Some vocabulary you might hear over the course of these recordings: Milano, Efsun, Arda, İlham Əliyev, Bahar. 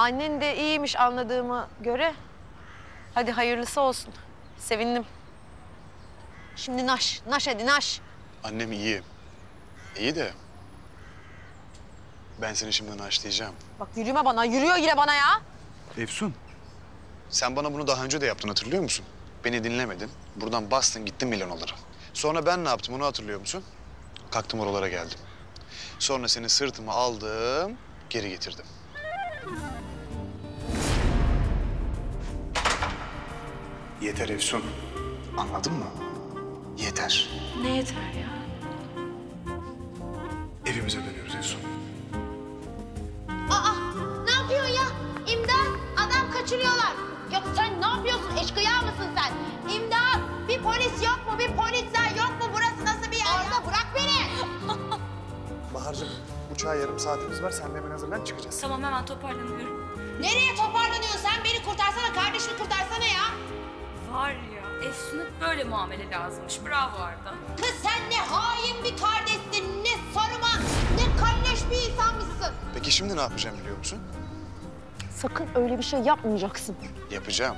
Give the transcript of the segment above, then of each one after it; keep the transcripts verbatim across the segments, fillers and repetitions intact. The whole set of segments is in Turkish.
Annen de iyiymiş anladığıma göre. Hadi hayırlısı olsun. Sevindim. Şimdi naş, naş hadi naş. Annem iyi. İyi de... ben seni şimdi naşlayacağım. Bak yürüme bana, yürüyor yine bana ya. Efsun. Sen bana bunu daha önce de yaptın, hatırlıyor musun? Beni dinlemedin, buradan bastın gittin Milanolara. Sonra ben ne yaptım, onu hatırlıyor musun? Kalktım oralara geldim. Sonra seni sırtıma aldım, geri getirdim. Yeter Efsun, anladın mı? Yeter. Ne yeter ya? Evimize dönüyoruz Efsun. Aa, ne yapıyorsun ya? İmdat, adam kaçırıyorlar. Yok sen ne yapıyorsun? Eşkıya mısın sen? İmdat, bir polis yok mu? Bir polisler yok mu? Burası nasıl bir yer? Arda bırak beni. Bahar'cığım, uçağa yarım saatimiz var. Sen de hemen hazırlan, çıkacağız. Tamam, hemen toparlanıyorum. Nereye toparlanıyorsun? Sen beni kurtarsana, kardeşini kurtarsana ya. Var ya, Efsun'a böyle muamele lazımmış. Bravo Arda. Kız sen ne hain bir kardeşsin, ne sarıma, ne kalleş bir insanmışsın. Peki şimdi ne yapacağım biliyor musun? Sakın öyle bir şey yapmayacaksın. Yapacağım,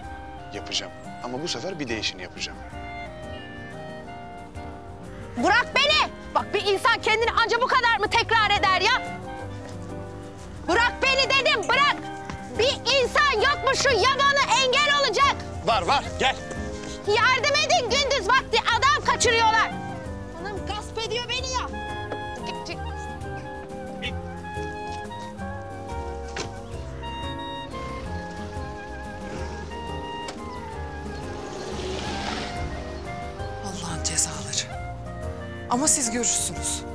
yapacağım. Ama bu sefer bir değişini yapacağım. Bırak beni! Bak bir insan kendini anca bu kadar mı tekrar eder ya? Bırak beni dedim, bırak! Bir insan yok mu şu yabana engel olacak? Var, var. Gel. Yardım edin gündüz vakti. Adam kaçırıyorlar. Anam gasp ediyor beni ya. Çık, çık. Allah'ın cezaları. Ama siz görürsünüz.